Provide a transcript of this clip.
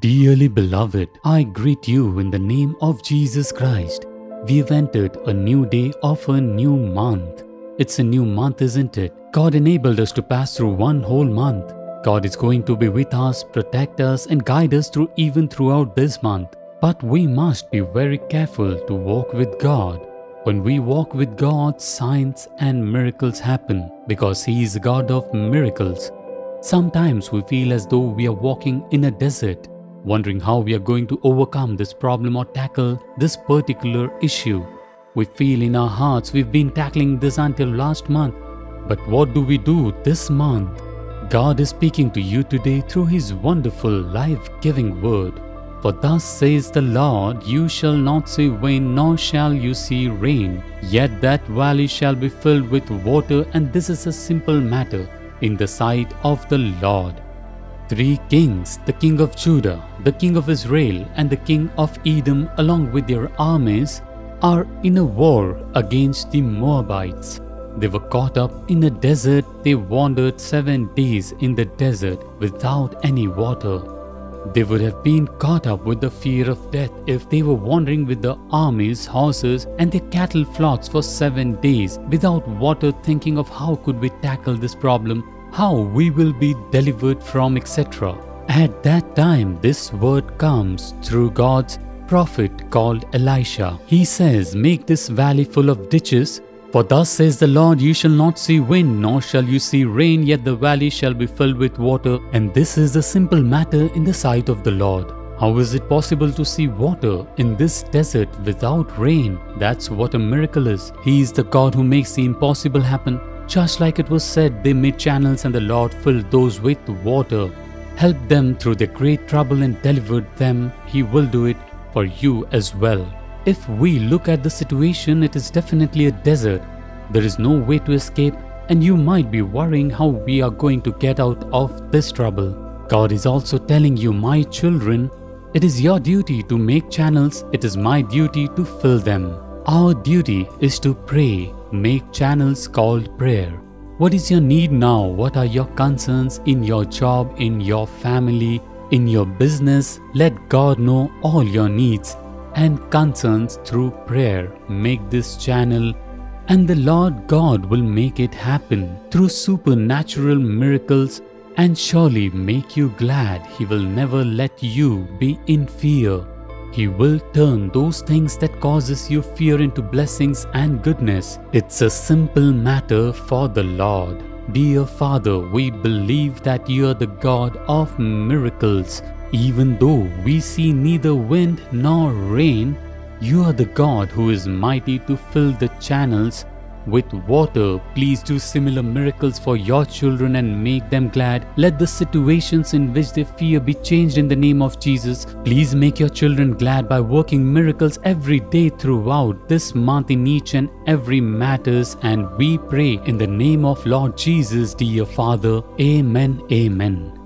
Dearly beloved, I greet you in the name of Jesus Christ. We have entered a new day of a new month. It's a new month, isn't it? God enabled us to pass through one whole month. God is going to be with us, protect us, and guide us through even throughout this month. But we must be very careful to walk with God. When we walk with God, signs and miracles happen because He is the God of miracles. Sometimes we feel as though we are walking in a desert, wondering how we are going to overcome this problem or tackle this particular issue. We feel in our hearts we've been tackling this until last month. But what do we do this month? God is speaking to you today through His wonderful, life-giving word. For thus says the Lord, you shall not see wind, nor shall you see rain. Yet that valley shall be filled with water, and this is a simple matter in the sight of the Lord. 3 kings, the king of Judah, the king of Israel, and the king of Edom, along with their armies, are in a war against the Moabites. They were caught up in a desert. They wandered 7 days in the desert without any water. They would have been caught up with the fear of death if they were wandering with their armies, horses, and their cattle flocks for 7 days without water, thinking of how could we tackle this problem, how we will be delivered from, etc. At that time, this word comes through God's prophet called Elisha. He says, make this valley full of ditches. For thus says the Lord, you shall not see wind, nor shall you see rain, yet the valley shall be filled with water, and this is a simple matter in the sight of the Lord. How is it possible to see water in this desert without rain? That's what a miracle is. He is the God who makes the impossible happen. Just like it was said, they made channels and the Lord filled those with water. Helped them through their great trouble and delivered them. He will do it for you as well. If we look at the situation, it is definitely a desert. There is no way to escape, and you might be worrying how we are going to get out of this trouble. God is also telling you, my children, it is your duty to make channels. It is my duty to fill them. Our duty is to pray. Make channels called prayer. What is your need now? What are your concerns in your job, in your family, in your business? Let God know all your needs and concerns through prayer. Make this channel, and the Lord God will make it happen through supernatural miracles, and surely make you glad. He will never let you be in fear. He will turn those things that causes you fear into blessings and goodness. It's a simple matter for the Lord. Dear Father, we believe that you are the God of miracles. Even though we see neither wind nor rain, you are the God who is mighty to fill the channels with water. Please do similar miracles for your children and make them glad. Let the situations in which they fear be changed in the name of Jesus. Please make your children glad by working miracles every day throughout this month in each and every matters. And we pray in the name of Lord Jesus, dear Father. Amen. Amen.